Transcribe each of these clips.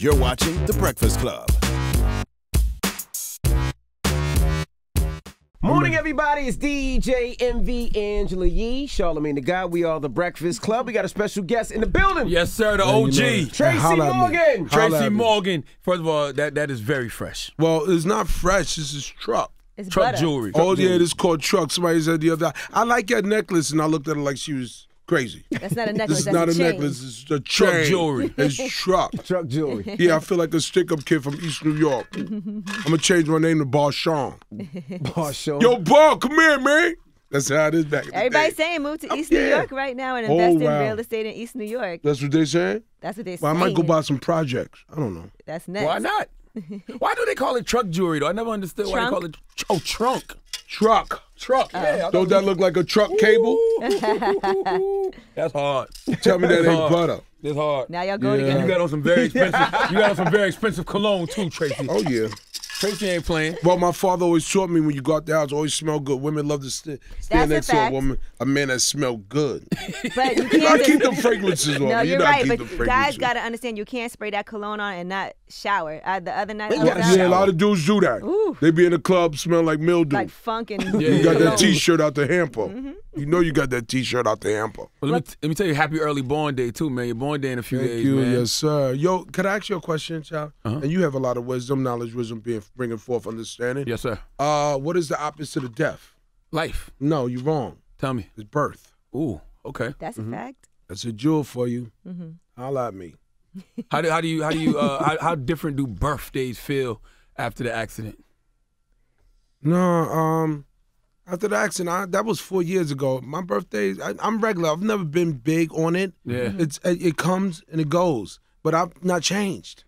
You're watching The Breakfast Club. Morning, everybody. It's DJ MV, Angela Yee, Charlamagne Tha God. We are The Breakfast Club. We got a special guest in the building. Yes, sir. The OG. You know, Tracy Morgan. Tracy Morgan. First of all, that is very fresh. Well, it's not fresh. This is truck. It's truck butter. Jewelry. Truck jewelry. Yeah, it's called truck. Somebody said the other day, I like your necklace, and I looked at her like she was crazy. That's not a necklace. This is not a necklace. It's a truck jewelry. It's truck. Truck jewelry. Yeah, I feel like a stick-up kid from East New York. I'm gonna change my name to Barshawn. Barshawn. Yo, Bar, come here, man. That's how it is back in the day. Everybody's saying move to East New York right now and invest in real estate in East New York. That's what they saying? That's what they saying. Well, I might go buy some projects. I don't know. That's next. Why not? Why do they call it truck jewelry, though? I never understood why they call it. Oh, trunk. Truck. Truck. Yeah, don't that look like a truck cable? That's hard. Tell me that ain't butter. It's hard. Now y'all go together. You got on some very expensive. You got on some very expensive cologne too, Tracy. Oh yeah. Tracy ain't playing. Well, my father always taught me when you go out the house, always smell good. Women love to stand next to a woman, a man that smell good. But you can't keep the fragrances on. No, you're right. But you guys got to understand, you can't spray that cologne on and not shower. The other night, yeah, a lot of dudes do that. Ooh. They be in the club, smell like mildew, like funk and you got that T-shirt out the hamper. Mm-hmm. You know you got that T-shirt out the hamper. Well, let me tell you, happy early born day too, man. Your born day in a few days, man. Thank you, yes sir. Yo, could I ask you a question, child? Uh-huh. And you have a lot of wisdom, knowledge, wisdom, bringing forth understanding. Yes sir. What is the opposite of death? Life. No, you're wrong. Tell me. It's birth. Ooh, okay. That's a fact. That's a jewel for you. Holla at me. How different do birthdays feel after the accident? No, after the accident, that was 4 years ago. My birthday, I'm regular. I've never been big on it. Yeah, it comes and it goes, but I've not changed.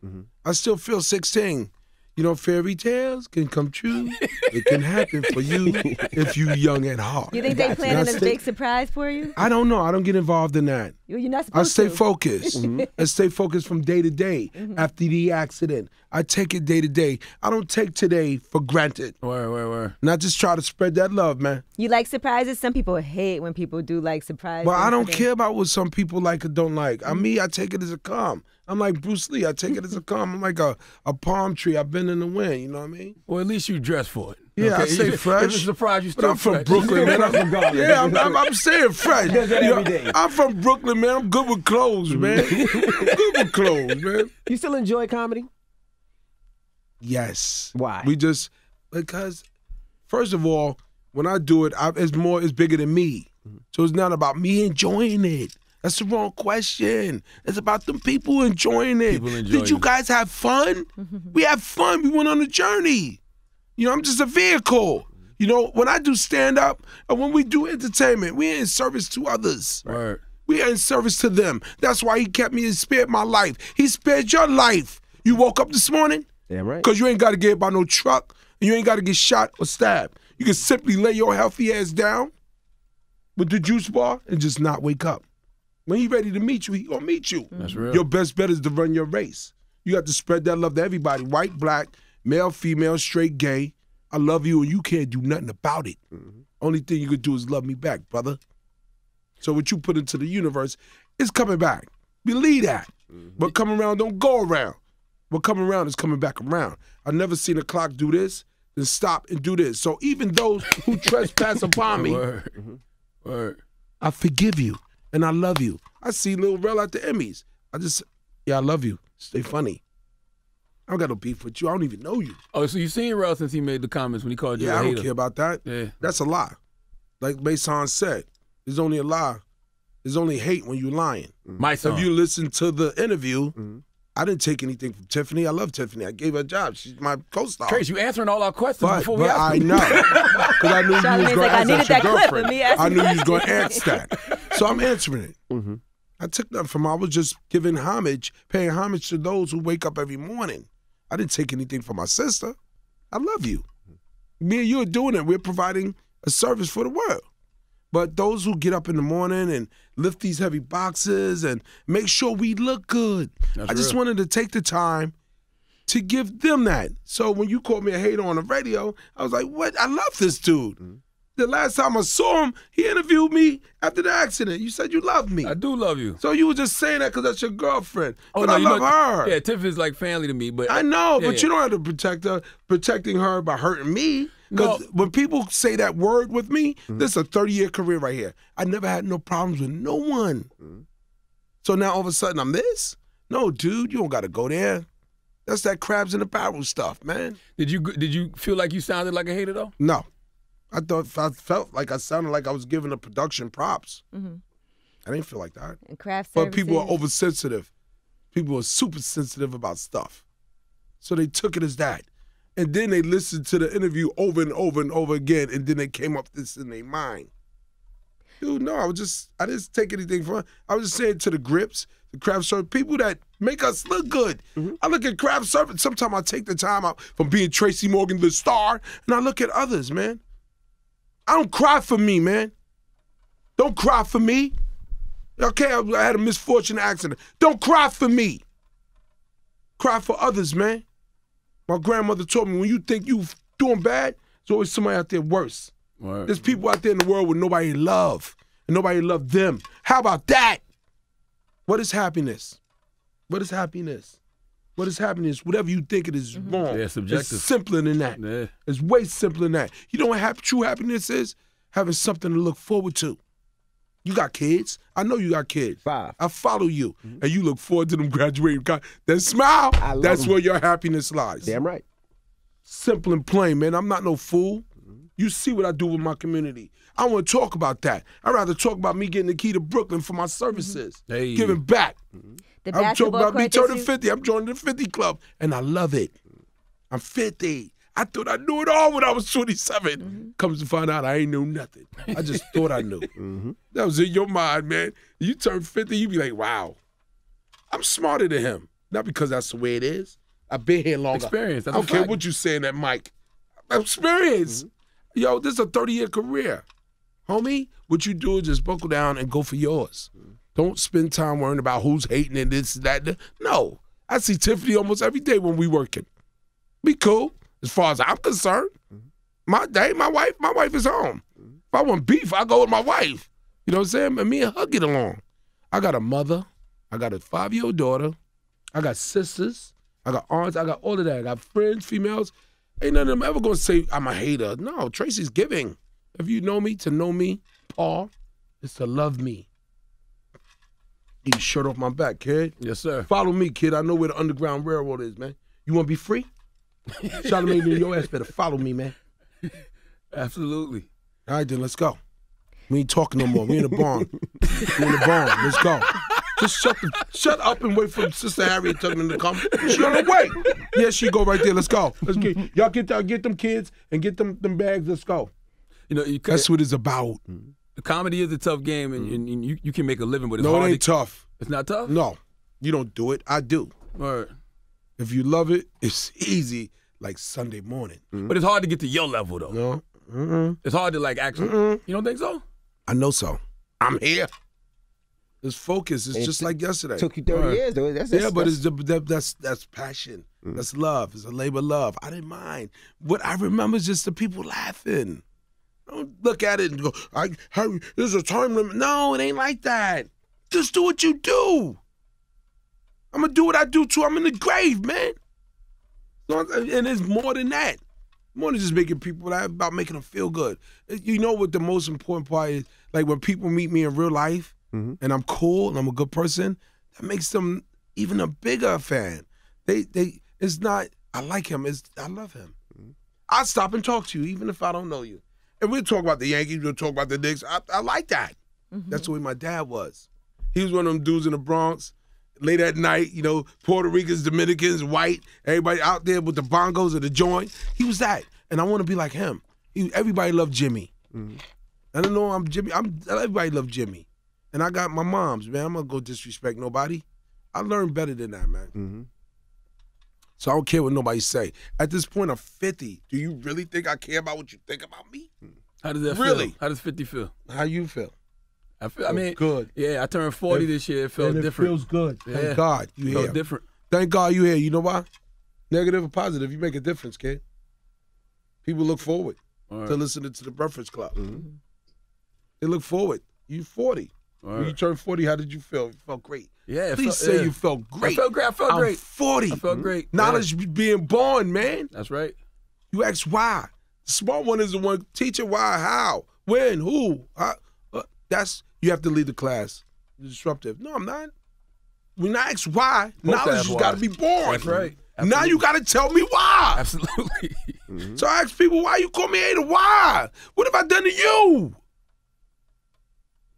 I still feel 16. You know, fairy tales can come true. It can happen for you if you young at heart. You think they planning a big surprise for you? I don't know. I don't get involved in that. You're not supposed to. I stay focused. I stay focused from day to day after the accident. I take it day to day. I don't take today for granted. Word. And I just try to spread that love, man. You like surprises? Some people hate when people do like surprises. But I don't care about what some people like or don't like. I mean, I take it as a calm. I'm like Bruce Lee. I take it as a calm. I'm like a palm tree. I bend in the wind. You know what I mean? Well, at least you dress for it. Yeah, okay. I say fresh. It's a surprise you still fresh. I'm from Brooklyn, man. Yeah, I'm saying fresh. I'm from Brooklyn, man. I'm good with clothes, man. You still enjoy comedy? Yes. Why? Because first of all, when I do it, it's bigger than me. So it's not about me enjoying it. That's the wrong question. It's about them people enjoying it. Did you guys have fun? We had fun. We went on a journey. You know, I'm just a vehicle. You know, when I do stand-up, and when we do entertainment, we're in service to others. Right. We are in service to them. That's why he kept me and spared my life. He spared your life. You woke up this morning? Damn right. Because you ain't got to get hit by no truck, and you ain't got to get shot or stabbed. You can simply lay your healthy ass down with the juice bar and just not wake up. When he ready to meet you, he gonna meet you. That's real. Your best bet is to run your race. You got to spread that love to everybody, white, black, male, female, straight, gay. I love you and you can't do nothing about it. Only thing you could do is love me back, brother. So what you put into the universe is coming back. Believe that. But come around don't go around. What come around is coming back around. I've never seen a clock do this, then stop and do this. So even those who trespass upon me, I forgive you. And I love you. I see Lil Rel at the Emmys. I love you. Stay funny. I don't got no beef with you. I don't even know you. Oh, so you seen Rel since he made the comments when he called you a hater? Yeah, I don't care about that. Yeah. That's a lie. Like Mason said, there's only a lie. There's only hate when you're lying. If you listen to the interview, I didn't take anything from Tiffany. I love Tiffany. I gave her a job. She's my co-star. Trace, you answering all our questions before we ask them. I know. Because I knew you was going to ask that girlfriend. I knew you was going to ask that. So I'm answering it. I took nothing from her. I was just giving homage, paying homage to those who wake up every morning. I didn't take anything from my sister. I love you. Me and you are doing it. We're providing a service for the world. But those who get up in the morning and lift these heavy boxes and make sure we look good, I just wanted to take the time to give them that. So when you called me a hater on the radio, I was like, what? I love this dude. The last time I saw him, he interviewed me after the accident. You said you love me. I do love you. So you were just saying that because that's your girlfriend. Oh, but no, I love her. Yeah, Tiffany's like family to me. But I know, yeah, but yeah. You don't have to protect her. Protecting her by hurting me. Because when people say that word with me, this is a 30-year career right here. I never had no problems with no one. So now all of a sudden I'm this? No, dude, you don't got to go there. That's that crabs in the barrel stuff, man. Did you feel like you sounded like a hater though? No. I felt like I sounded like I was giving the production props. I didn't feel like that. And craft services. But people are oversensitive. People are super sensitive about stuff. So they took it as that. And then they listened to the interview over and over and over again, and then they came up with this in their mind. Dude, no, I didn't take anything from it. I was just saying to the grips, the craft service, people that make us look good. I look at craft service, sometimes I take the time out from being Tracy Morgan, the star, and I look at others, man. I don't cry for me, man. Don't cry for me. Okay, I had a misfortunate accident. Don't cry for me. Cry for others, man. My grandmother told me, when you think you doing bad, there's always somebody out there worse. Right. There's people out there in the world where nobody love, and nobody loved them. How about that? What is happiness? What is happiness? What is happiness? Whatever you think it is wrong. Yeah, subjective. It's simpler than that. Yeah. It's way simpler than that. You know what true happiness is? Having something to look forward to. You got kids. I know you got kids. 5. I follow you. And you look forward to them graduating. That smile, that's where your happiness lies. Damn right. Simple and plain, man. I'm not no fool. You see what I do with my community. I want to talk about that. I'd rather talk about me getting the key to Brooklyn for my services. Hey. Giving back. I'm talking about me turning 50. I'm joining the 50 Club, and I love it. I'm 50. I thought I knew it all when I was 27. Comes to find out I ain't knew nothing. I just thought I knew. That was in your mind, man. You turn 50, you be like, wow. I'm smarter than him. Not because that's the way it is. I've been here longer. Experience. I don't care what you saying that mic. Experience. Yo, this is a 30-year career. Homie, what you do is just buckle down and go for yours. Don't spend time worrying about who's hating and this, that. No. I see Tiffany almost every day when we working. Be cool, as far as I'm concerned. My wife is home. If I want beef, I go with my wife. You know what I'm saying? And me and her get along. I got a mother. I got a 5-year-old daughter. I got sisters. I got aunts. I got all of that. I got friends, females. Ain't none of them ever gonna say I'm a hater. No, Tracy's giving. If you know me, to know me, Paul, is to love me. Get your shirt off my back, kid. Yes, sir. Follow me, kid. I know where the Underground Railroad is, man. You wanna be free? Charlamagne, your ass better follow me, man. Absolutely. All right, then, let's go. We ain't talking no more. We in the barn. We in the barn. Let's go. Just shut up and wait for Sister Harriet Tubman to come. She on the way. Yeah, she go right there. Let's go. Let's get y'all get them kids and get them bags. Let's go. You know, that's what it's about. The comedy is a tough game, and you can make a living, but it's hard. No, it ain't tough. It's not tough? No. You don't do it. I do. All right. If you love it, it's easy, like Sunday morning. But it's hard to get to your level, though. No. It's hard to, like, actually. You don't think so? I know so. I'm here. It's focus. It's just like yesterday. Took you 30 years, though. Yeah, but that's passion. That's love. It's a labor of love. I didn't mind. What I remember is just the people laughing. Don't look at it and go, there's a time limit. No, it ain't like that. Just do what you do. I'm going to do what I do, too. I'm in the grave, man. And it's more than that. More than just making people laugh, about making them feel good. You know what the most important part is? Like, when people meet me in real life, and I'm cool and I'm a good person, that makes them even a bigger fan. It's not, I like him, it's I love him. I stop and talk to you, even if I don't know you. And we'll talk about the Yankees, we'll talk about the Knicks. I like that. That's the way my dad was. He was one of them dudes in the Bronx, late at night, you know, Puerto Ricans, Dominicans, white, everybody out there with the bongos or the joint. He was that. And I want to be like him. Everybody loved Jimmy. I don't know, I'm Jimmy, everybody loved Jimmy. And I got my moms, man. I'm going to go disrespect nobody. I learned better than that, man. So I don't care what nobody say. At this point, I'm 50. Do you really think I care about what you think about me? How does that feel? Really? How does 50 feel? How you feel? I mean, good. Yeah, I turned 40 this year. It felt different. It feels good. Yeah. Thank God you here. Felt different. Thank God you here. You know why? Negative or positive, you make a difference, kid. People look forward. right. to listening to The Breakfast Club. Mm-hmm. They look forward. You 40. Right. When you turned 40, how did you feel? You felt great. Yeah. You felt great. I felt great. I felt great. I'm 40. I felt great. Knowledge being born, man. That's right. You ask why. The smart one is the one teaching why, how, when, who. You have to lead the class. You're disruptive. No, I'm not. When I ask why, knowledge has got to be born. That's right. Absolutely. Now you got to tell me why. Absolutely. Mm-hmm. So I ask people, why you call me A to why? What have I done to you?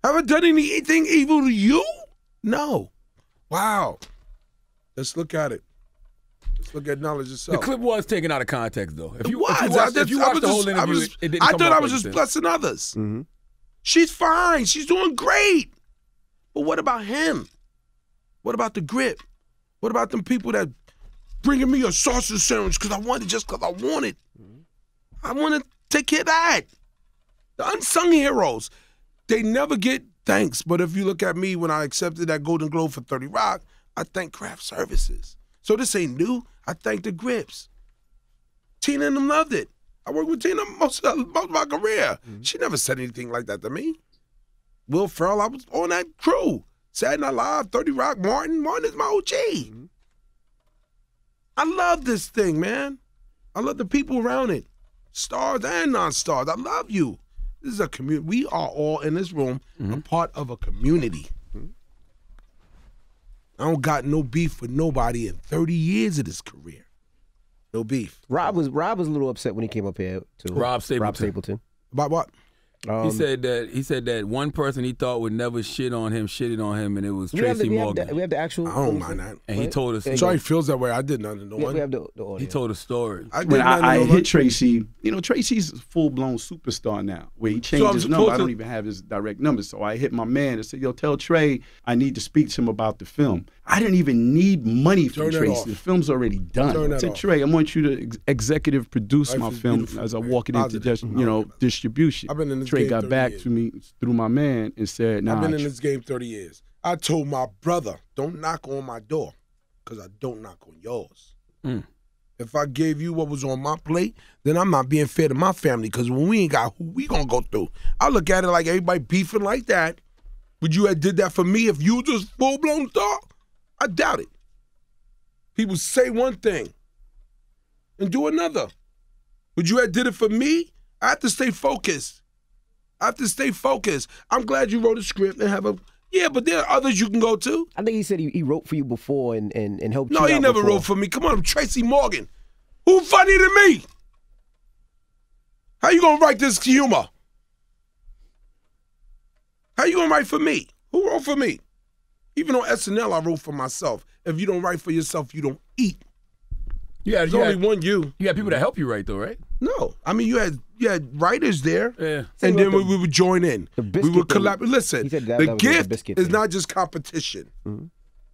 Have I done anything evil to you? No. Wow. Let's look at it. Let's look at knowledge itself. The clip was taken out of context, though. I thought I was just blessing others. Mm-hmm. She's fine. She's doing great. But what about him? What about the grip? What about them people that bringing me a sausage sandwich because I want it just because I want it? Mm-hmm. I want to take care of that. The unsung heroes. They never get thanks, but if you look at me when I accepted that Golden Globe for 30 Rock, I thank craft services. So this ain't new. I thank the grips. Tina and them loved it. I worked with Tina most of my career. Mm-hmm. She never said anything like that to me. Will Ferrell, I was on that crew. Saturday Night Live, 30 Rock, Martin. Martin is my OG. Mm-hmm. I love this thing, man. I love the people around it. Stars and non-stars. I love you. This is a community. We are all in this room, mm-hmm. a part of a community. Mm-hmm. I don't got no beef with nobody in 30 years of this career. No beef. Rob was a little upset when he came up here too. Rob Stapleton. About what? He said that one person he thought would never shit on him shitted on him, and it was Tracy Morgan. We have the actual. I don't mind that. And he told us. Sorry, he feels that way. I did nothing to no one. We have the audio. He told a story. I hit Tracy. You know, Tracy's a full blown superstar now. Where he changed his number. I don't even have his direct number. So I hit my man and said, "Yo, tell Trey I need to speak to him about the film." I didn't even need money from Tracy. The film's already done. I said, "Trey, I want you to executive produce my film as I walk it into distribution." I've been in this. Trey got back to me through my man and said, "Nah." I've been in this game 30 years. I told my brother, "Don't knock on my door, because I don't knock on yours." Mm. If I gave you what was on my plate, then I'm not being fair to my family, because when we ain't got who, we gonna go through. I look at it like everybody beefing like that. Would you have did that for me if you just full blown star? I doubt it. People say one thing and do another. Would you have did it for me? I have to stay focused. I have to stay focused. I'm glad you wrote a script and have a... Yeah, but there are others you can go to. I think he said he wrote for you before and helped you out. No, he never wrote for me. Come on, I'm Tracy Morgan. Who funny to me? How you going to write this humor? How you going to write for me? Who wrote for me? Even on SNL, I wrote for myself. If you don't write for yourself, you don't eat. Yeah, there's only one you. You had people to help you write, though, right? No. I mean, you had writers there, yeah. And then we would join in. We would collaborate. Listen, the gift is not just competition. Mm-hmm.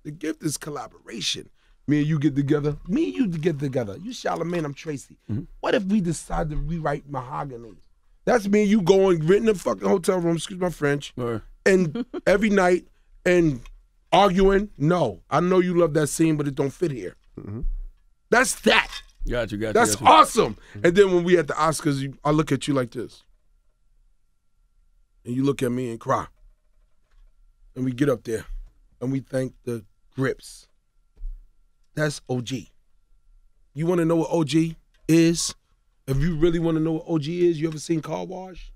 The gift is collaboration. Me and you get together. Me and you get together. You Charlamagne, I'm Tracy. Mm-hmm. What if we decide to rewrite Mahogany? That's me and you going, renting a fucking hotel room, excuse my French, right. And every night and arguing. No, I know you love that scene, but it don't fit here. Mm-hmm. That's that. Got you. That's awesome. Mm-hmm. And then when we at the Oscars, I look at you like this. And you look at me and cry. And we get up there. And we thank the grips. That's OG. You want to know what OG is? If you really want to know what OG is, you ever seen Car Wash?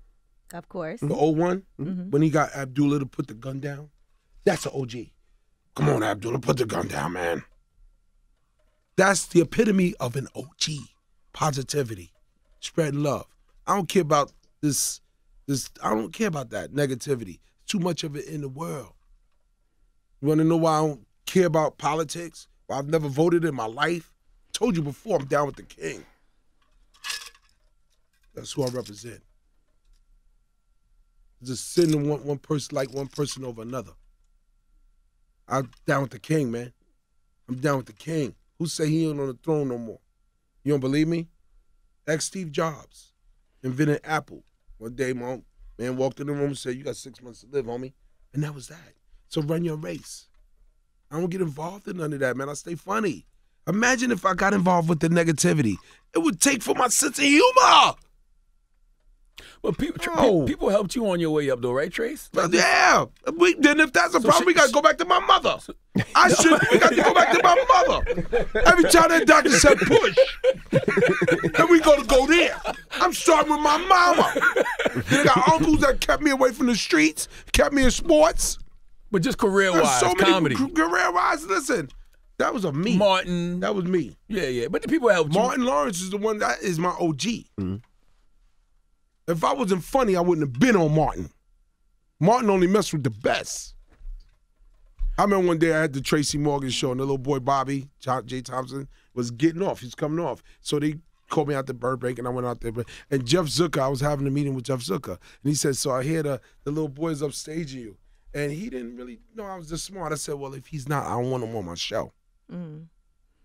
Of course. The old one? Mm-hmm. When he got Abdullah to put the gun down? That's an OG. Come on, Abdullah, put the gun down, man. That's the epitome of an OG. Positivity. Spread love. I don't care about this. I don't care about that negativity. Too much of it in the world. You want to know why I don't care about politics? Why I've never voted in my life? I told you before, I'm down with the king. That's who I represent. It's a sin to want one person like one person over another. I'm down with the king, man. I'm down with the king. Who say he ain't on the throne no more? You don't believe me? Ex Steve Jobs invented Apple. One day, my man walked in the room and said, "You got 6 months to live, homie." And that was that. So run your race. I don't get involved in none of that, man. I stay funny. Imagine if I got involved with the negativity. It would take for my sense of humor. But people helped you on your way up, though, right, Trace? Like, yeah. Then if that's a problem, we got to go back to my mother. We got to go back to my mother. Every time that doctor said push, then we got to go there. I'm starting with my mama. Then I got uncles that kept me away from the streets, kept me in sports. But just career-wise, so comedy. Career-wise, listen. That was me. Martin. That was me. Yeah, yeah. But the people helped you. Martin Lawrence is the one that is my OG. Mm-hmm. If I wasn't funny, I wouldn't have been on Martin. Martin only messed with the best. I remember one day I had the Tracy Morgan show, and the little boy Bobby, Jay Thompson, was getting off. He's coming off. So they called me out to Burbank, and I went out there. And Jeff Zucker, I was having a meeting with Jeff Zucker. And he said, so I hear the little boy's upstaging you. And he didn't really know I was this smart. I said, well, if he's not, I don't want him on my show. Mm.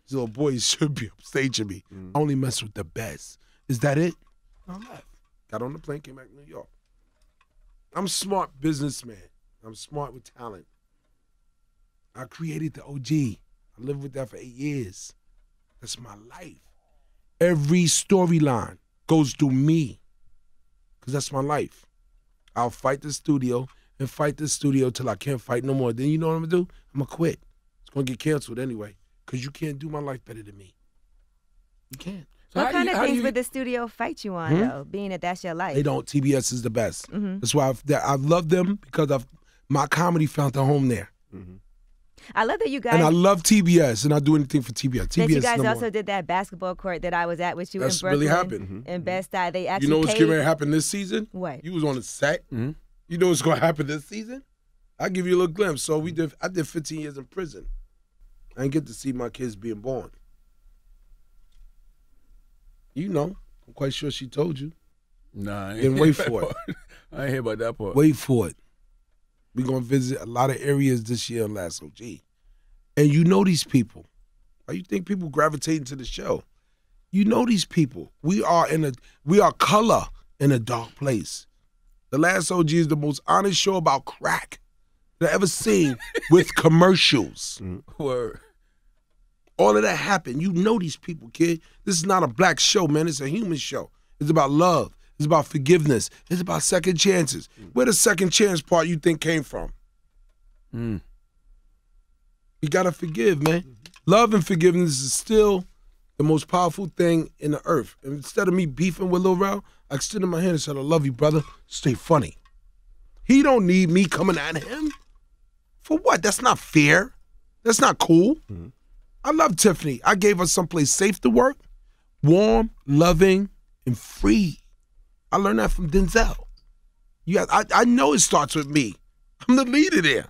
This little boy should be upstaging me. Mm. I only mess with the best. Is that it? I left. Got on the plane, came back to New York. I'm a smart businessman. I'm smart with talent. I created the OG. I lived with that for 8 years. That's my life. Every storyline goes through me, because that's my life. I'll fight the studio and fight the studio till I can't fight no more. Then you know what I'm gonna do? I'm gonna quit. It's gonna get canceled anyway, because you can't do my life better than me. You can't. So what kind of things would the studio fight you on, though, being that that's your life? They don't. TBS is the best. Mm-hmm. That's why I love them, because my comedy found a home there. Mm-hmm. I love that you guys... And I love TBS, and I do anything for TBS. TBS you guys also did that basketball court that I was at with you in Brooklyn. That's really happened. In Best Eye. They actually what's going to happen this season? What? You was on a set. Mm-hmm. You know what's going to happen this season? I'll give you a little glimpse. So I did 15 years in prison. I didn't get to see my kids being born. You know, I'm quite sure she told you. Nah, I ain't then wait for it. I ain't hear about that part. Wait for it. We're going to visit a lot of areas this year on Last OG. And you know these people. Why you think people gravitating to the show? You know these people. We are color in a dark place. The Last OG is the most honest show about crack that I've ever seen with commercials. Word. All of that happened. You know these people, kid. This is not a black show, man. It's a human show. It's about love. It's about forgiveness. It's about second chances. Where the second chance part you think came from? Mm. You gotta forgive, man. Love and forgiveness is still the most powerful thing in the earth. And instead of me beefing with Lil Rel, I extended my hand and said, I love you, brother. Stay funny. He don't need me coming at him. For what? That's not fair. That's not cool. Mm. I love Tiffany. I gave her someplace safe to work, warm, loving, and free. I learned that from Denzel. Yeah, I know it starts with me. I'm the leader there.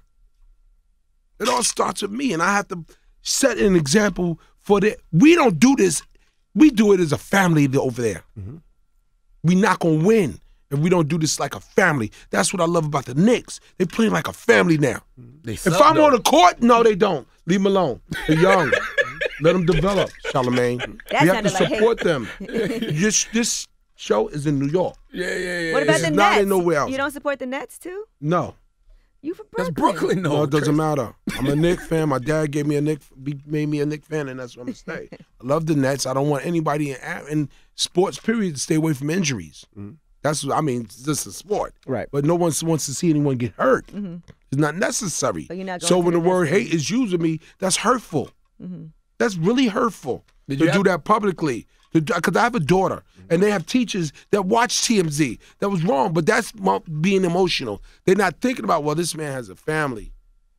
It all starts with me, and I have to set an example for that. We don't do this. We do it as a family over there. Mm-hmm. We're not going to win if we don't do this like a family. That's what I love about the Knicks. They play like a family now. If I'm on the court, no, they don't. Leave them alone. They're young. Let them develop, Charlamagne. We have to support them. This show is in New York. Yeah, yeah, yeah. What about the Nets? Not in nowhere else. You don't support the Nets, too? No. You from Brooklyn? That's Brooklyn, no. No, it doesn't matter. I'm a Knicks fan. My dad made me a Knicks fan, and that's what I'm going to stay. I love the Nets. I don't want anybody in sports, period, to stay away from injuries. Mm-hmm. That's what I mean. This is sport, right? But no one wants to see anyone get hurt. Mm-hmm. It's not necessary. But you're not going so when the word hate is used of me, that's hurtful. Mm-hmm. That's really hurtful to do that publicly. Because I have a daughter, and they have teachers that watch TMZ. That was wrong, but that's being emotional. They're not thinking about, well, this man has a family.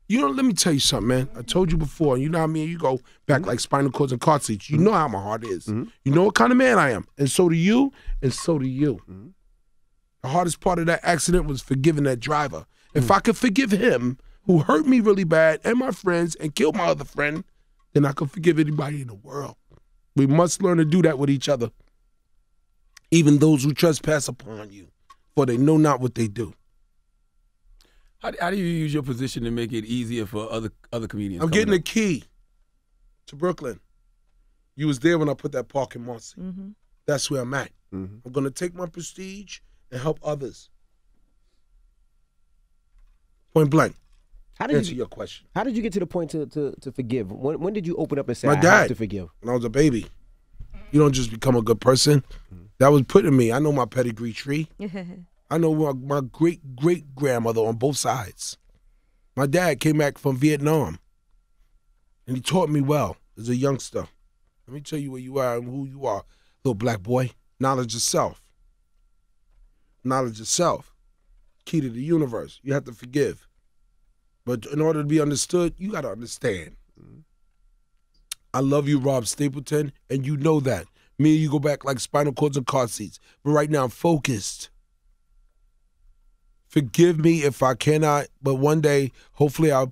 You know, let me tell you something, man. I told you before, and you know how me and you go back like spinal cords and car seats. You know how my heart is. Mm-hmm. You know what kind of man I am, and so do you, and so do you. Mm-hmm. The hardest part of that accident was forgiving that driver. If I could forgive him, who hurt me really bad, and my friends, and killed my other friend, then I could forgive anybody in the world. We must learn to do that with each other, even those who trespass upon you, for they know not what they do. How do you use your position to make it easier for other comedians? I'm getting a key to Brooklyn. You was there when I put that park in Marcy. Mm-hmm. That's where I'm at. Mm-hmm. I'm going to take my prestige and help others. Point blank. How did answer your question. How did you get to the point to forgive? When did you open up and say, I have to forgive? When I was a baby. You don't just become a good person. That was put in me. I know my pedigree tree. I know my great-great-grandmother on both sides. My dad came back from Vietnam, and he taught me well as a youngster. Let me tell you where you are and who you are, little black boy. Knowledge of self. Knowledge of self. Key to the universe. You have to forgive. But in order to be understood, you got to understand. I love you, Rob Stapleton, and you know that. Me and you go back like spinal cords and car seats. But right now, I'm focused. Forgive me if I cannot, but one day, hopefully, I'll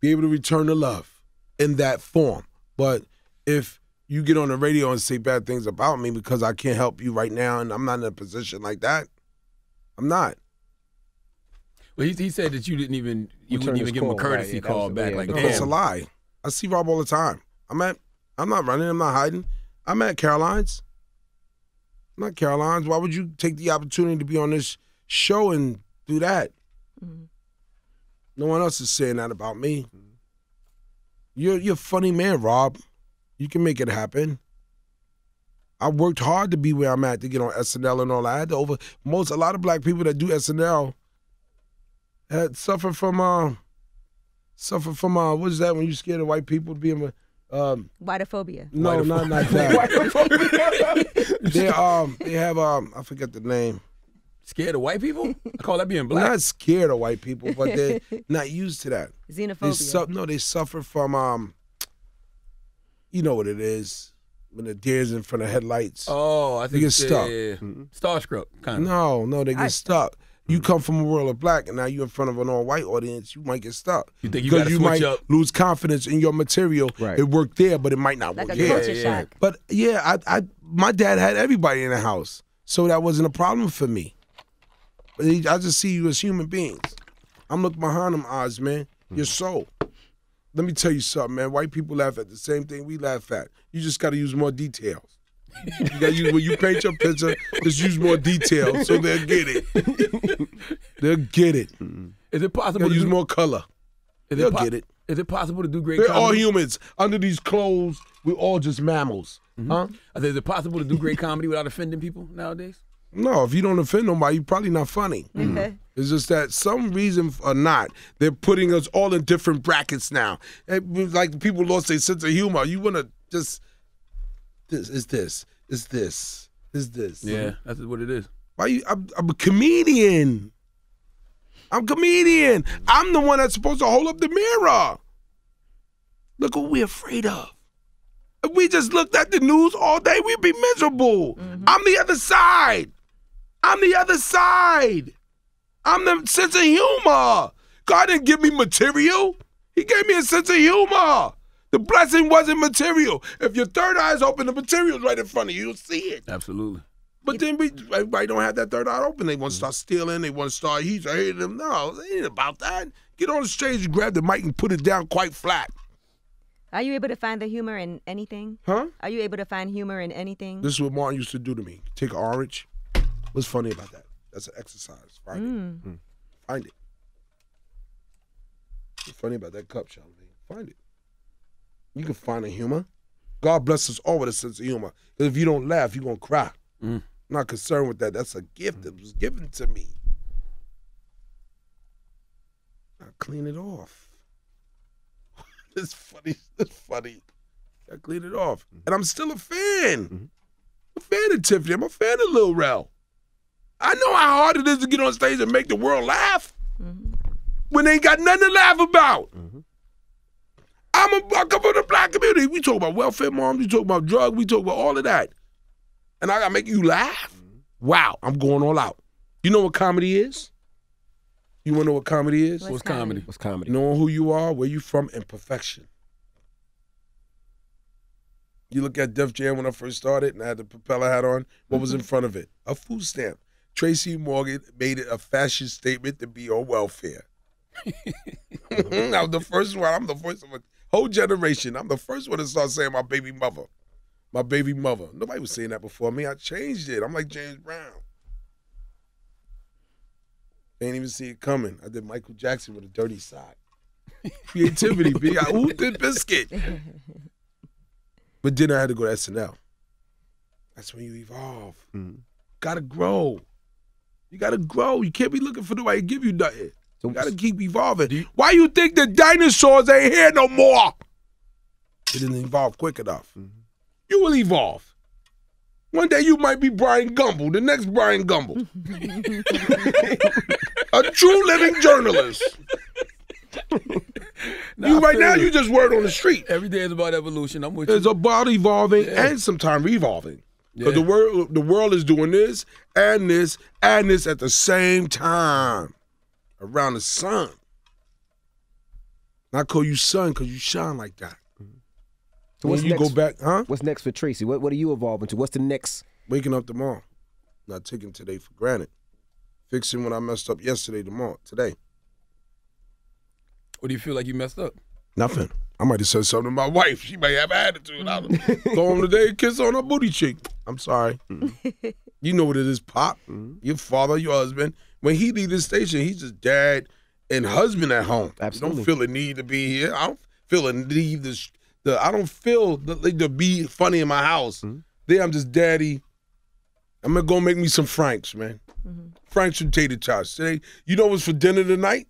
be able to return the love in that form. But if you get on the radio and say bad things about me because I can't help you right now and I'm not in a position like that, I'm not. Well, he said that you didn't even, you wouldn't even give him a courtesy call back. Like, damn. That's a lie. I see Rob all the time. I'm not running, I'm not hiding. I'm at Caroline's. I'm at Caroline's. Why would you take the opportunity to be on this show and do that? No one else is saying that about me. You're a funny man, Rob. You can make it happen. I worked hard to be where I'm at, to get on SNL and all that. I had to a lot of black people that do SNL had suffer from what is that when you scared of white people being a whiteophobia. No, not like that. They have I forget the name. Scared of white people? I call that being black. They're not scared of white people, but they're not used to that. Xenophobia. They suffer from you know what it is when the deer's in front of headlights. Oh, I think they get stuck. Yeah. Starstruck kind of. No, they get stuck. You come from a world of black, and now you're in front of an all-white audience. You might get stuck. You think you got to switch up? Lose confidence in your material. Right. It worked there, but it might not work here. Like a culture shock. But yeah, my dad had everybody in the house, so that wasn't a problem for me. I just see you as human beings. I'm looking behind them eyes, man. Your soul. Let me tell you something, man. White people laugh at the same thing we laugh at. You just got to use more details. When you paint your picture, just use more detail so they'll get it. They'll get it. Is it possible to use more color? They'll get it. Is it possible to do great comedy? They're all humans. Under these clothes, we're all just mammals. Is it possible to do great comedy without offending people nowadays? No, if you don't offend nobody, you're probably not funny. It's just that some reason or not, they're putting us all in different brackets now. Like people lost their sense of humor. You want to just... This is this. Yeah, that's what it is. Why you? I'm a comedian. I'm the one that's supposed to hold up the mirror. Look what we're afraid of. If we just looked at the news all day, we'd be miserable. I'm the other side. I'm the sense of humor. God didn't give me material. He gave me a sense of humor. The blessing wasn't material. If your third eye is open, the material's right in front of you. You'll see it. Absolutely. But then everybody don't have that third eye open. They want to start stealing. They want to start, he's hating them. No, it ain't about that. Get on the stage and grab the mic and put it down quite flat. Are you able to find the humor in anything? Huh? Are you able to find humor in anything? This is what Martin used to do to me. Take an orange. What's funny about that? That's an exercise. Find it. Find it. What's funny about that cup, Charlamagne? Find it. You can find a humor. God bless us all with a sense of humor. If you don't laugh, you're going to cry. I'm not concerned with that. That's a gift that was given to me. I clean it off. It's funny. I clean it off. And I'm still a fan. I'm a fan of Tiffany. I'm a fan of Lil Rel. I know how hard it is to get on stage and make the world laugh when they ain't got nothing to laugh about. I come from the black community. We talk about welfare moms, we talk about drugs, we talk about all of that. And I gotta make you laugh? Wow, I'm going all out. You know what comedy is? You wanna know what comedy is? What's comedy? What's comedy? Knowing who you are, where you from, and perfection. You look at Def Jam when I first started and I had the propeller hat on, what was in front of it? A food stamp. Tracy Morgan made it a fashion statement to be on welfare. I was the first one. I'm the voice of a whole generation. I'm the first one to start saying my baby mother. My baby mother. Nobody was saying that before me. I changed it. I'm like James Brown. They didn't even see it coming. I did Michael Jackson with a dirty side. Creativity, B. Who did Biscuit? But then I had to go to SNL. I That's when you evolve. Mm. Gotta grow. You gotta grow. You can't be looking for nobody to give you nothing. So you gotta keep evolving. Why you think the dinosaurs ain't here no more? It didn't evolve quick enough. Mm-hmm. You will evolve. One day you might be Brian Gumbel, the next Brian Gumbel. A true living journalist. Right now, you just word on the street. Every day is about evolution. I'm with you. It's about evolving and sometimes revolving. Because the world is doing this and this and this at the same time around the sun. And I call you sun because you shine like that. So when you go back, huh? What's next for Tracy? What are you evolving to? What's the next? Waking up tomorrow, not taking today for granted. Fixing what I messed up yesterday, today. What do you feel like you messed up? Nothing. I might have said something to my wife. She may have an attitude. I throw him today, kiss on her booty cheek. I'm sorry. Mm-hmm. You know what it is, Pop. Mm-hmm. Your father, your husband. When he leaves the station, he's just dad and husband at home. Absolutely. You don't feel the need to be here. I don't feel the need to. I don't feel to be funny in my house. Mm-hmm. Then I'm just daddy. I'm gonna go make me some Franks, man. Mm-hmm. Franks and tater tots. Today, you know what's for dinner tonight?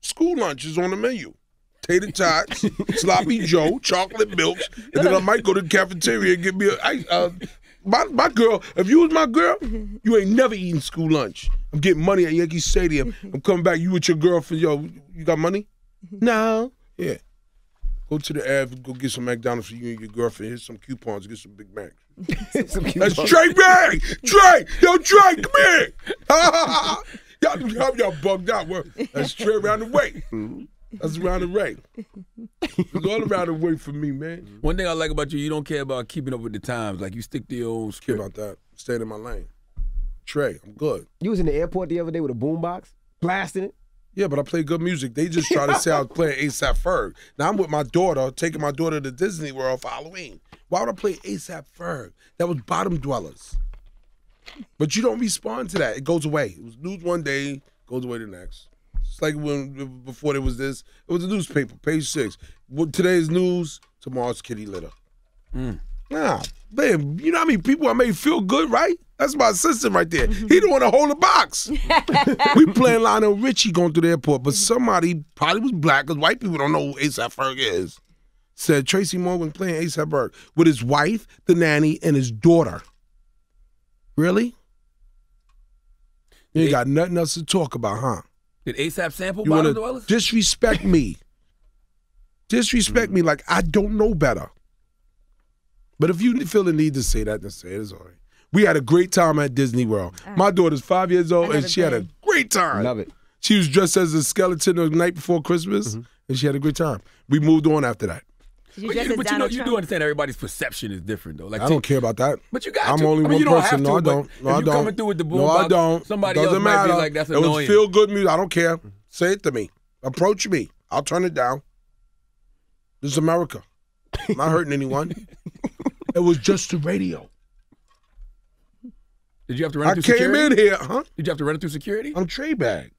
School lunch is on the menu. Tater tots, sloppy joe, chocolate milks, and then I might go to the cafeteria and get me a my girl, if you was my girl, you ain't never eating school lunch. I'm getting money at Yankee Stadium. I'm coming back, you with your girlfriend, yo, you got money? No. Yeah. Go to the Ave, go get some McDonald's for you and your girlfriend. Here's some coupons, get some Big Macs. That's Trey Bang! Trey! Yo, Trey, come here! Y'all bugged out. That's Trey around the way. That's around the way. It's all around the way for me, man. One thing I like about you, you don't care about keeping up with the times. Like, you stick to your own script. Care about that. Staying in my lane. Trey, I'm good. You was in the airport the other day with a boombox, blasting it. Yeah, but I play good music. They just try to say I was playing A$AP Ferg. Now I'm with my daughter, taking my daughter to Disney World for Halloween. Why would I play A$AP Ferg? That was Bottom Dwellers. But you don't respond to that. It goes away. It was news one day, goes away the next. It's like when before there was this. It was a newspaper, page 6. Well, today's news, tomorrow's kitty litter. Mm. Nah, man, you know how many people I made feel good, right? That's my assistant right there. He the one to hold the box. We playing Lionel Richie going through the airport, but somebody probably was black because white people don't know who A$AP Ferg is. Said Tracy Morgan playing A$AP Ferg with his wife, the nanny, and his daughter. Really? You ain't got nothing else to talk about, huh? Did A$AP sample Bottom Dwellers? Disrespect me. Disrespect me like I don't know better. But if you feel the need to say that, then say it. It's all right. We had a great time at Disney World. My daughter's 5 years old, and she had a great time. Love it. She was dressed as a skeleton the night before Christmas, and she had a great time. We moved on after that. But you do understand everybody's perception is different, though. Like, I don't care about that. But you got I'm only one person. No, I don't. No, I don't. Coming through with the boombox, I don't. Somebody else might be like, that's annoying. It was feel good music. I don't care. Say it to me. Approach me. I'll turn it down. This is America. I'm not hurting anyone. It was just the radio. Did you have to run it through security? I came in here, huh? Did you have to run it through security? I'm Trey Bag.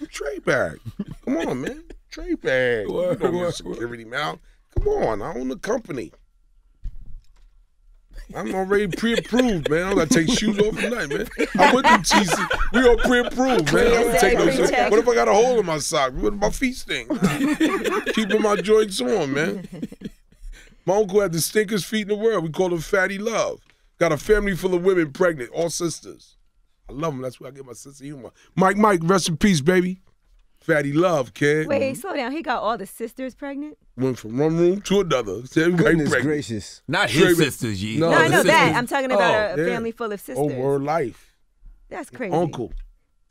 I'm Trey Bag. Come on, man. Trey Bag. Word, you know security now. Come on, I own the company. I'm already pre-approved, man. I don't got to take shoes off tonight, man. I went to TC. We all pre-approved, man. I don't take no shoes. What if I got a hole in my sock? What if my feet stink? Keeping my joints on, man. My uncle had the stinkest feet in the world. We called him Fatty Love. Got a family full of women pregnant, all sisters. I love them. That's where I get my sense of humor. Mike, rest in peace, baby. Fatty Love, kid. Wait, slow down. He got all the sisters pregnant? Went from one room to another. Goodness gracious. Not his sisters, ye. No, I know that. I'm talking about a family full of sisters. Oh, world life. That's crazy. Uncle.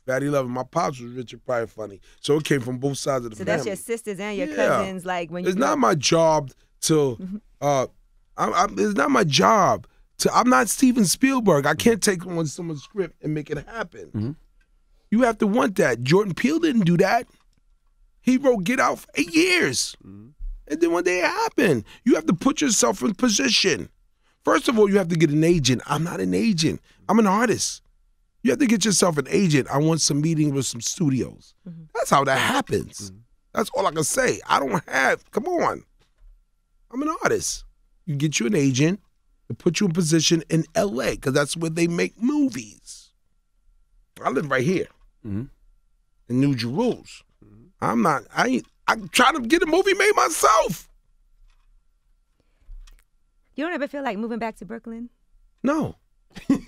Fatty Love. My pops was Richard Pryor funny. So it came from both sides of the family. So that's your sisters and your cousins. Like when you not my job to, it's not my job. I'm not Steven Spielberg. I can't take on someone's script and make it happen. Mm-hmm. You have to want that. Jordan Peele didn't do that. He wrote Get Out for 8 years. Mm-hmm. And then one day it happened. You have to put yourself in position. First of all, you have to get an agent. I'm not an agent. I'm an artist. You have to get yourself an agent. I want some meeting with some studios. Mm-hmm. That's how that happens. Mm-hmm. That's all I can say. I don't have, come on. I'm an artist. You get you an agent. to put you in position in L.A. because that's where they make movies. I live right here in New Jerusalem. I'm trying to get a movie made myself. You don't ever feel like moving back to Brooklyn? No. I'm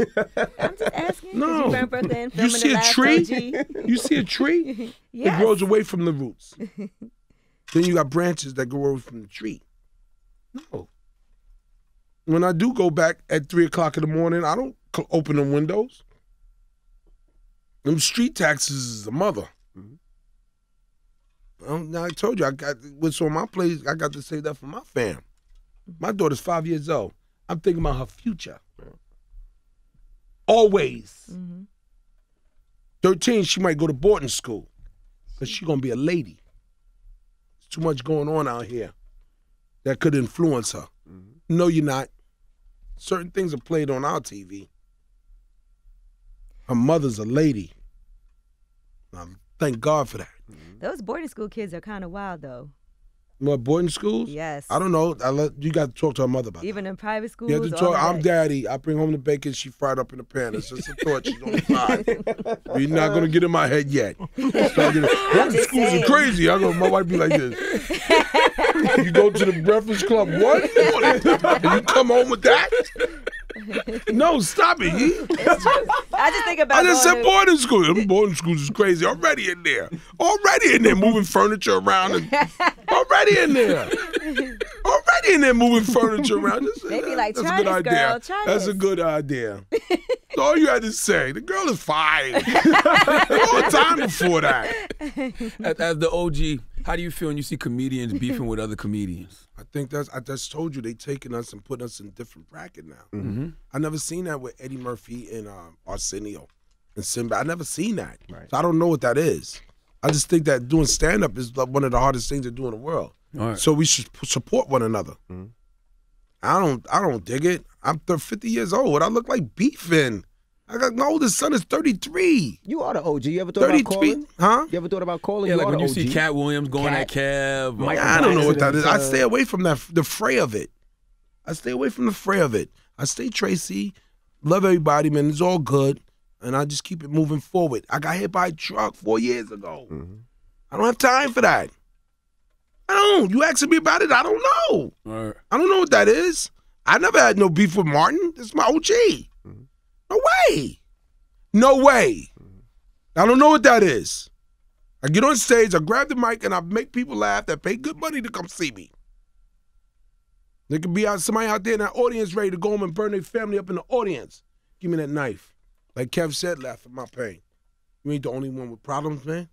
just asking. No. You, Brooklyn, you see a tree? You see a tree? Yes. It grows away from the roots. Then you got branches that grow from the tree. No. When I do go back at 3 o'clock in the morning, I don't open the windows. Them street taxes is the mother. Now I told you, I got what's on my place, I got to save that for my fam. My daughter's 5 years old. I'm thinking about her future. Always. 13, she might go to boarding school. Because she's going to be a lady. There's too much going on out here that could influence her. No, you're not. Certain things are played on our TV. Her mother's a lady. I thank God for that. Those boarding school kids are kind of wild, though. What, boarding schools? Yes. I don't know. You got to talk to her mother about it. Even that. In private schools? You have to talk. I'm daddy. I bring home the bacon. She fried up in the pan. It's just a thought. She's only 5. You're not going to get in my head yet. Boarding schools are crazy. I know my wife be like this. You go to the Breakfast Club, what? And you come home with that? No, stop it. I just think about. I just said boarding school. Boarding schools is crazy. Already in there. Already in there moving furniture around. And already in there. Already in there moving furniture around. They be like, try this, girl. Try this. That's a good idea. So all you had to say, the girl is 5. All the time before that. As the OG, how do you feel when you see comedians beefing with other comedians? I think that's, I just told you, they taking us and putting us in a different bracket now. I never seen that with Eddie Murphy and Arsenio and Sinbad. I never seen that. Right. So I don't know what that is. I just think that doing stand-up is one of the hardest things to do in the world. Right. So we should support one another. I don't dig it. I'm 50 years old. What I look like beefing? I got, my oldest son is 33. You are the OG. You ever thought about calling? Huh? You ever thought about calling? Yeah, you like when you see Cat Williams going at Kev. I don't know what that is. I stay away from that, the fray of it. I stay away from the fray of it. I stay Tracy. Love everybody, man. It's all good. And I just keep it moving forward. I got hit by a truck 4 years ago. I don't have time for that. I don't. You asking me about it? I don't know. All right. I don't know what that is. I never had no beef with Martin. It's my OG. No way. No way. I don't know what that is. I get on stage, I grab the mic, and I make people laugh that pay good money to come see me. There could be somebody out there in that audience ready to go home and burn their family up in the audience. Give me that knife. Like Kev said, laugh at my pain. You ain't the only one with problems, man.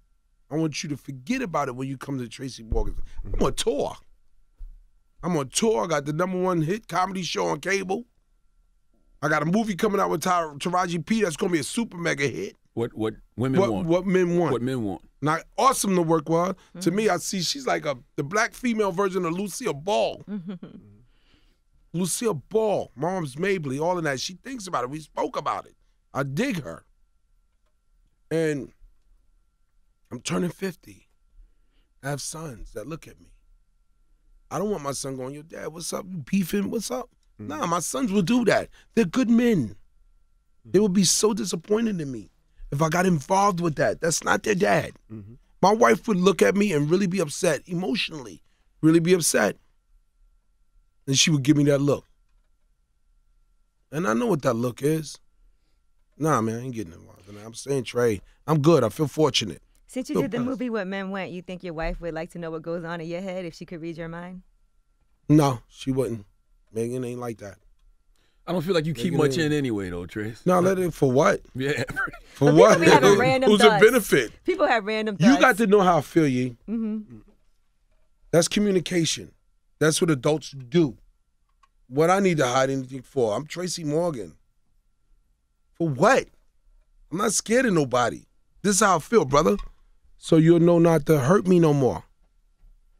I want you to forget about it when you come to Tracy Morgan. I'm on tour. I'm on tour. I got the #1 hit comedy show on cable. I got a movie coming out with Taraji P that's gonna be a super mega hit. What Men Want. What Men Want. Now, awesome to work with. To me, I see she's like the black female version of Lucia Ball. Lucia Ball, Mom's Mabley, all of that. She thinks about it. We spoke about it. I dig her. And I'm turning 50. I have sons that look at me. I don't want my son going, "Your dad, what's up? You beefing? What's up?" Nah, my sons will do that. They're good men. They would be so disappointed in me if I got involved with that. That's not their dad. My wife would look at me and really be upset, emotionally, really be upset. And she would give me that look. And I know what that look is. Nah, man, I ain't getting involved in that. I'm saying, Trey, I'm good. I feel fortunate. Since you did the movie What Men Want, you think your wife would like to know what goes on in your head if she could read your mind? No, she wouldn't. Megan ain't like that. I don't feel like you keep much in anyway, though, Trace. No, let it for what? Yeah. For what? Who's a benefit? People have random thoughts. You got to know how I feel, ye. That's communication. That's what adults do. What I need to hide anything for? I'm Tracy Morgan. For what? I'm not scared of nobody. This is how I feel, brother. So you'll know not to hurt me no more.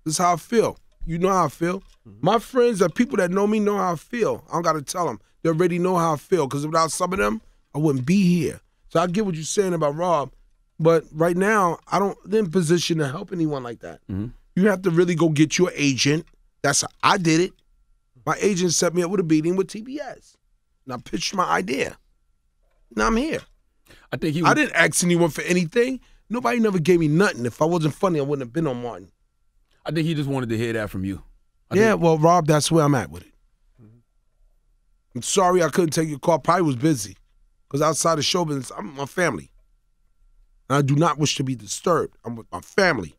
This is how I feel. You know how I feel. My friends are people that know me, know how I feel. I don't got to tell them. They already know how I feel because without some of them, I wouldn't be here. So I get what you're saying about Rob, but right now, I don't in position to help anyone like that. You have to really go get your agent. That's how I did it. My agent set me up with a meeting with TBS. And I pitched my idea. Now I'm here. I think I didn't ask anyone for anything. Nobody never gave me nothing. If I wasn't funny, I wouldn't have been on Martin. I think he just wanted to hear that from you. Well, Rob, that's where I'm at with it. I'm sorry I couldn't take your call. Probably was busy. Because outside of show business, I'm with my family. And I do not wish to be disturbed. I'm with my family,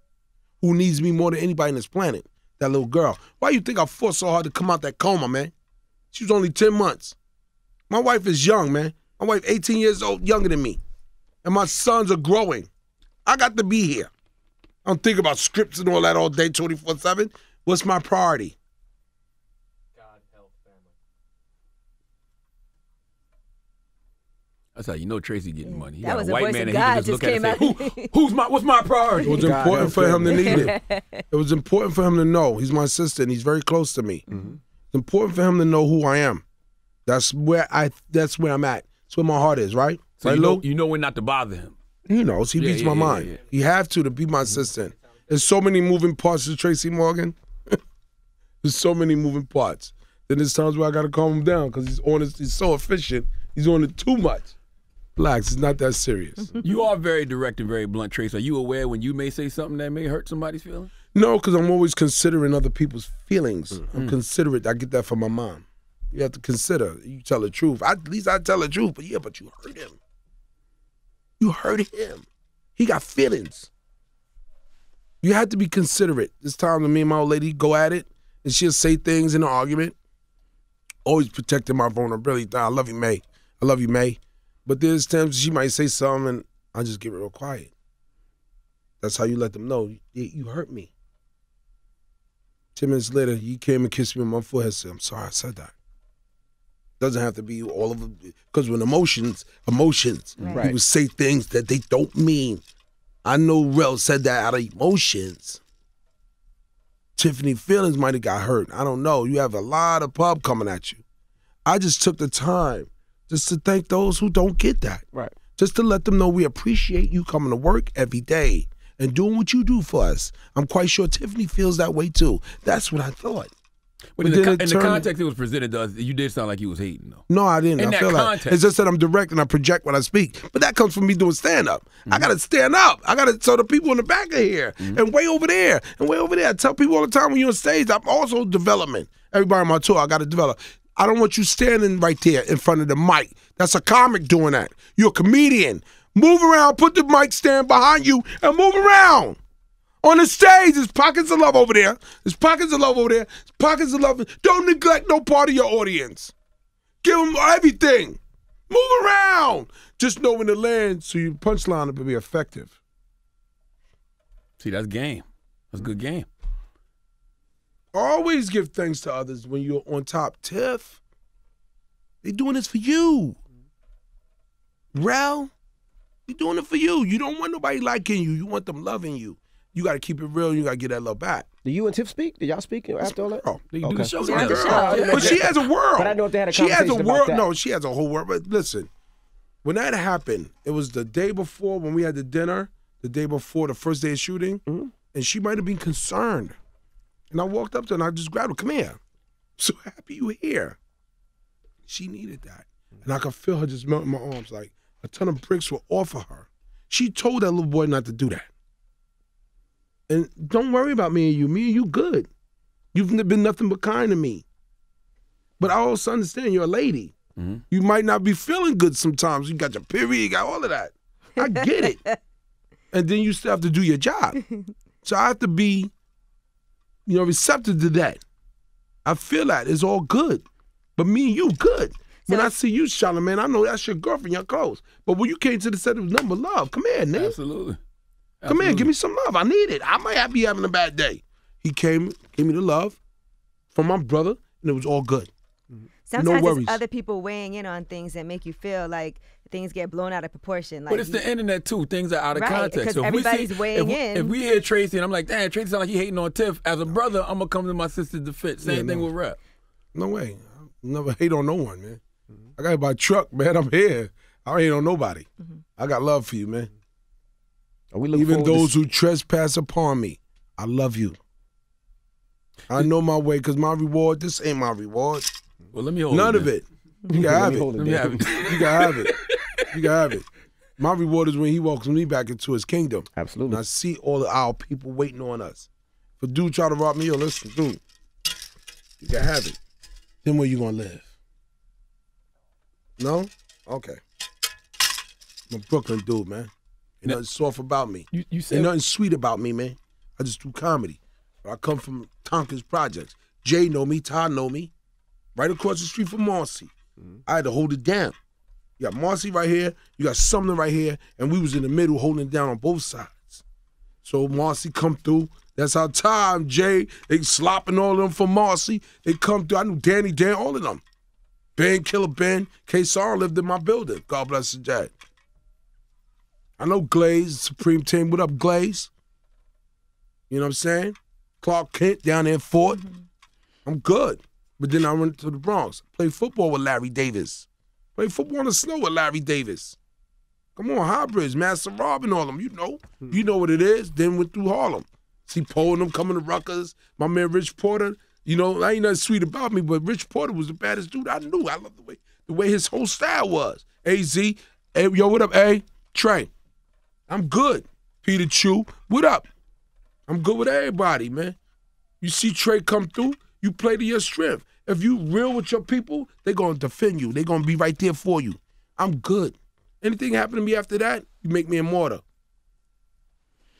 who needs me more than anybody on this planet. That little girl. Why you think I fought so hard to come out that coma, man? She was only 10 months. My wife is young, man. My wife 18 years old, younger than me. And my sons are growing. I got to be here. I don't think about scripts and all that all day, 24/7. What's my priority? God, help family. That's how you know Tracy getting money. That was a white man, and he can just look at it and say, what's my priority? It was important for him to need it. It was important for him to know. He's my sister, and he's very close to me. Mm-hmm. It's important for him to know who I am. That's where I'm at. That's where my heart is, right? So right, you know when not to bother him. He knows. He reads my mind. Yeah. You have to be my assistant. There's so many moving parts to Tracy Morgan. There's so many moving parts. Then there's times where I got to calm him down because he's honest. He's so efficient. He's on it too much. Relax. It's not that serious. You are very direct and very blunt, Tracy. Are you aware when you may say something that may hurt somebody's feelings? No, because I'm always considering other people's feelings. Mm-hmm. I'm considerate. I get that from my mom. You have to consider. You tell the truth. At least I tell the truth. But yeah, but you hurt him. You hurt him. He got feelings. You had to be considerate. This time when me and my old lady go at it, and she'll say things in an argument. Always protecting my vulnerability. I love you, May. I love you, May. But there's times she might say something, and I just get real quiet. That's how you let them know. You hurt me. 10 minutes later, you came and kissed me on my forehead and said, I'm sorry I said that. Doesn't have to be all of them, because when emotions, right. People say things that they don't mean. I know Rel said that out of emotions. Tiffany's feelings might have got hurt. I don't know. You have a lot of pub coming at you. I just took the time just to thank those who don't get that. Right. Just to let them know we appreciate you coming to work every day and doing what you do for us. I'm quite sure Tiffany feels that way too. That's what I thought. But in the context it was presented to us, you did sound like you was hating, though. No, I didn't. I feel like it's just that I'm direct and I project when I speak. But that comes from me doing stand-up. Mm-hmm. I got to stand up. I got to tell the people in the back of here and way over there and way over there. I tell people all the time when you're on stage, I'm also development. Everybody on my tour, I got to develop. I don't want you standing right there in front of the mic. That's a comic doing that. You're a comedian. Move around. Put the mic stand behind you and move around. On the stage, there's pockets of love over there. There's pockets of love over there. There's pockets of love. Don't neglect no part of your audience. Give them everything. Move around. Just know when to land so your punchline will be effective. See, that's game. That's good game. Always give thanks to others when you're on top. Tiff, they're doing this for you. Rel, they're doing it for you. You don't want nobody liking you. You want them loving you. You got to keep it real and you got to get that love back. Do you and Tiff speak? Do y'all speak after all that? Oh, you do the show. But she has a world. But I know if they had a conversation about that. She has a world. No, she has a whole world. But listen, when that happened, it was the day before when we had the dinner, the day before the first day of shooting, and she might have been concerned. And I walked up to her and I just grabbed her. Come here. I'm so happy you're here. She needed that. And I could feel her just melt in my arms like a ton of bricks were off of her. She told that little boy not to do that. And don't worry about me and you. Me and you good. You've been nothing but kind to me. But I also understand you're a lady. Mm-hmm. You might not be feeling good sometimes. You got your period, you got all of that. I get it. And then you still have to do your job. So I have to be, you know, receptive to that. I feel that. It's all good. But me and you good. When I see you, Charlamagne, I know that's your girlfriend, your clothes. But when you came to the set, it was nothing but love. Come here, nigga. Absolutely. Come here, give me some love. I need it. I might be having a bad day. He came, gave me the love from my brother, and it was all good. Sometimes no worries. It's other people weighing in on things that make you feel like things get blown out of proportion. Like, but it's the internet, too. Things are out of context. So everybody's weighing in. If we hear Tracy, and I'm like, damn, Tracy sound like he hating on Tiff. As a brother, I'm going to come to my sister's defense. Same thing with rap. No way. I never hate on no one, man. I got my truck, man. I'm here. I don't hate on nobody. I got love for you, man. Even those who trespass upon me, I love you. I know my way, because my reward, this ain't my reward. Well, let me hold none it, of it. You can have it. You can have it. You can have it. My reward is when he welcomes me back into his kingdom. Absolutely. And I see all of our people waiting on us. If a dude try to rob me, yo, listen, dude, you can have it. Then where you gonna live? No? Okay. I'm a Brooklyn dude, man. Ain't nothing soft about me. You said ain't nothing sweet about me, man. I just do comedy. But I come from Tonkin's projects. Jay know me, Ty know me. Right across the street from Marcy. I had to hold it down. You got Marcy right here, you got Sumner right here, and we was in the middle holding it down on both sides. So Marcy come through. That's how Ty and Jay, they slopping all of them for Marcy. They come through. I knew Danny, Dan, all of them. Ben, Killer Ben, K-Sar lived in my building. God bless his dad. I know Glaze, Supreme Team. What up, Glaze? You know what I'm saying? Clark Kent down there in Fort. I'm good. But then I went to the Bronx. Played football with Larry Davis. Played football on the snow with Larry Davis. Come on, Highbridge, Master Rob and all of them. You know. You know what it is. Then went through Harlem. See Poe and them coming to Rutgers. My man Rich Porter. You know, ain't nothing sweet about me, but Rich Porter was the baddest dude I knew. I loved the way his whole style was. A.Z. Hey, yo, what up, A? Trey. I'm good. Peter Chu. What up? I'm good with everybody, man. You see Trey come through, you play to your strength. If you real with your people, they're going to defend you. They're going to be right there for you. I'm good. Anything happen to me after that, you make me a martyr.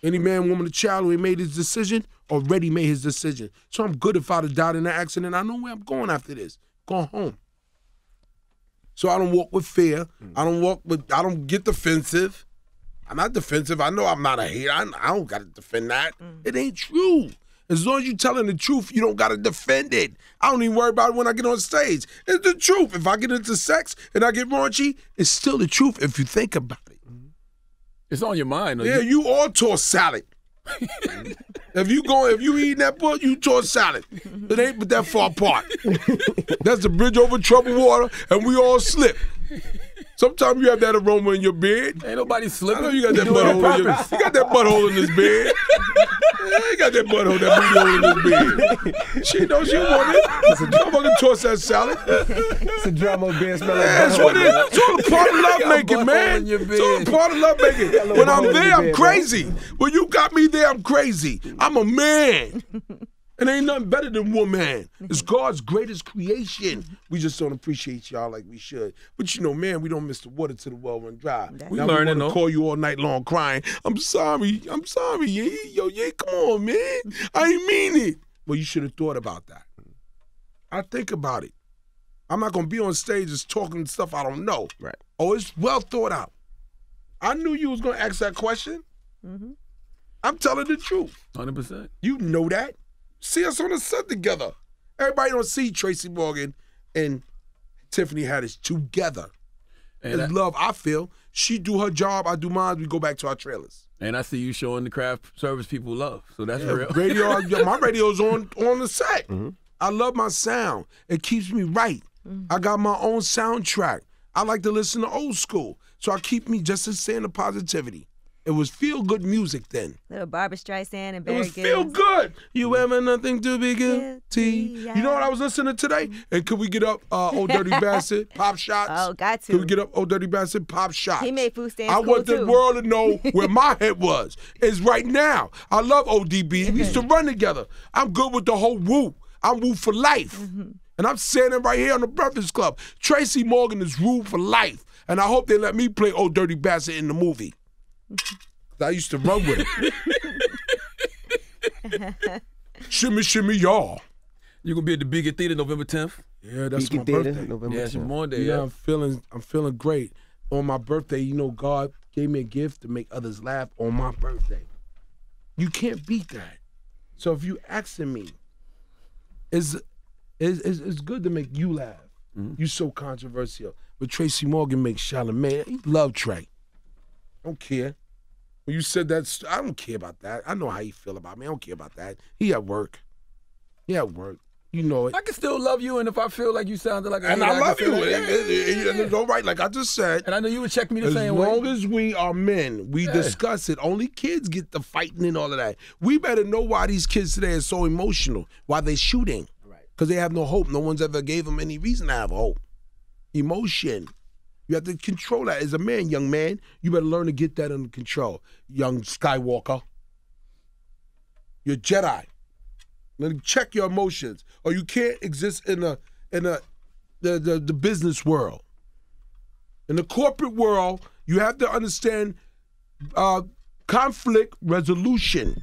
Any man, woman, or child who ain't made his decision already made his decision. So I'm good if I'd have died in an accident. I know where I'm going after this. Going home. So I don't walk with fear. I don't get defensive. I'm not defensive. I know I'm not a hater. I don't got to defend that. It ain't true. As long as you're telling the truth, you don't got to defend it. I don't even worry about it when I get on stage. It's the truth. If I get into sex and I get raunchy, it's still the truth if you think about it. It's on your mind. Yeah, you all tore salad. If you eating that book, you tore salad. It ain't but that far apart. That's the bridge over troubled water, and we all slip. Sometimes you have that aroma in your beard. Ain't nobody slipping. I know you got that butthole. You got that butthole in this beard. You got that butthole, that booty hole in this beard. She knows you want it. It's a motherfucking toss that salad. It's a drama beard smell like that. That's what it is. It's all a part of love making, man. It's all a part of love making. When I'm there, I'm crazy. When you got me there, I'm crazy. I'm a man. And ain't nothing better than woman. It's God's greatest creation. We just don't appreciate y'all like we should. But you know, man, we don't miss the water till the well run dry. We learning. We call you all night long crying. I'm sorry, yeah, yo, yeah, come on, man. I ain't mean it. Well, you should have thought about that. I think about it. I'm not gonna be on stage just talking stuff I don't know. Right. Oh, it's well thought out. I knew you was gonna ask that question. I'm telling the truth. 100%. You know that. See us on the set together. Everybody don't see Tracy Morgan and Tiffany Haddish together. And it's love, I feel. She do her job, I do mine, we go back to our trailers. And I see you showing the craft service people love, so that's real. Radio, my radio's on the set. I love my sound. It keeps me right. I got my own soundtrack. I like to listen to old school, so I keep me just as saying the positivity. It was feel-good music then. Little Barbra Streisand and Barry Gibbs. It was feel-good. You ever nothing to be guilty. You know what I was listening to today? And could we get up Ol' Dirty Bastard, Pop Shots? Oh, got to. Could we get up Ol' Dirty Bastard, Pop Shots? He made food stands cool, too. I want the world to know where my head was. It's right now. I love ODB. We used to run together. I'm good with the whole woo. I'm woo for life. And I'm standing right here on The Breakfast Club. Tracy Morgan is woo for life. And I hope they let me play Ol' Dirty Bastard in the movie. I used to run with it. Shimmy, shimmy, y'all. You gonna be at the Beacon Theater November 10th? Yeah, that's Beacon Theater, November 10th. Yeah, it's your Monday. Yeah, I'm feeling great. On my birthday, you know, God gave me a gift to make others laugh on my birthday. You can't beat that. So if you asking me, it's good to make you laugh. You so controversial, but Tracy Morgan makes Charlamagne. He love Trey. I don't care. When you said that, I don't care about that. I know how you feel about me. I don't care about that. He at work. you know, I can still love you, and if I feel like you sounded like a and I love you. No, right, like I just said. And I know you would check me the same way. As long as we are men, we discuss it. Only kids get the fighting and all of that. We better know why these kids today are so emotional, why they're shooting. Right. Because they have no hope. No one's ever gave them any reason to have hope. Emotion. You have to control that. As a man, young man, you better learn to get that under control. Young Skywalker. You're Jedi. Check your emotions, or you can't exist in the business world. In the corporate world, you have to understand conflict resolution.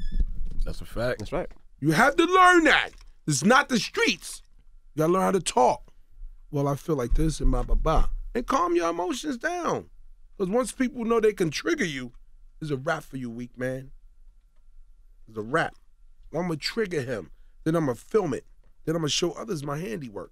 That's a fact. That's right. You have to learn that. It's not the streets. You gotta learn how to talk. Well, I feel like this and blah, blah, blah. And calm your emotions down. Because once people know they can trigger you, it's a wrap for you, weak man. It's a wrap. I'm gonna trigger him. Then I'm gonna film it. Then I'm gonna show others my handiwork.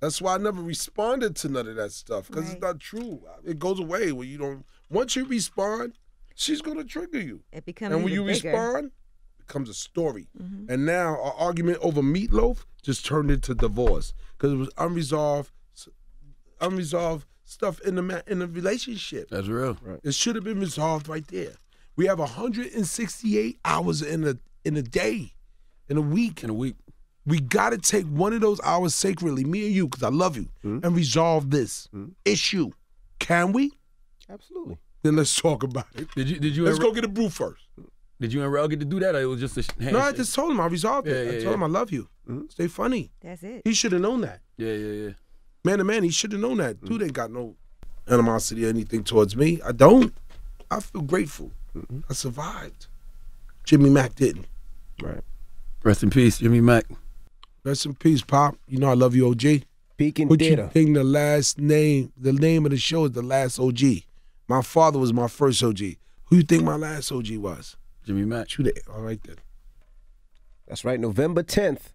That's why I never responded to none of that stuff, because it's not true. It goes away when you don't. Once you respond, she's gonna trigger you. It becomes and when you respond, it becomes a story. Mm-hmm. And now our argument over meatloaf just turned into divorce because it was unresolved stuff in the relationship. That's real. Right. It should have been resolved right there. We have 168 hours in a day, in a week. In a week. We got to take one of those hours sacredly, me and you, because I love you, and resolve this issue. Can we? Absolutely. Then let's talk about it. Let's go get a brew first. Did you and Rel get to do that, or it was just a handshake? No, I just told him I resolved it. I told him I love you. Stay funny. That's it. He should have known that. Yeah. Man to man, he should have known that. Dude ain't got no animosity or anything towards me. I don't. I feel grateful. I survived. Jimmy Mack didn't. Right. Rest in peace, Jimmy Mack. Rest in peace, Pop. You know I love you, OG. Beacon Theater. What you think the name of the show is The Last OG. My father was my first OG. Who you think my last OG was? Jimmy Mack. All right then. That's right, November 10th.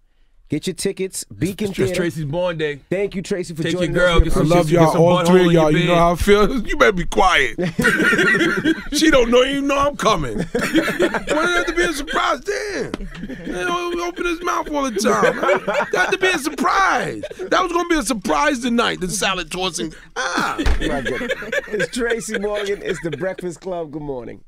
Get your tickets, Beacon Theater. It's Tracy's born day. Thank you, Tracy, for joining us. I love y'all, all three of y'all. You know how I feel? You better be quiet. She don't know, you know I'm coming. Why did it have to be a surprise? Damn. He open his mouth all the time. That had to be a surprise. That was going to be a surprise tonight, the salad tossing. It's Tracy Morgan. It's The Breakfast Club. Good morning.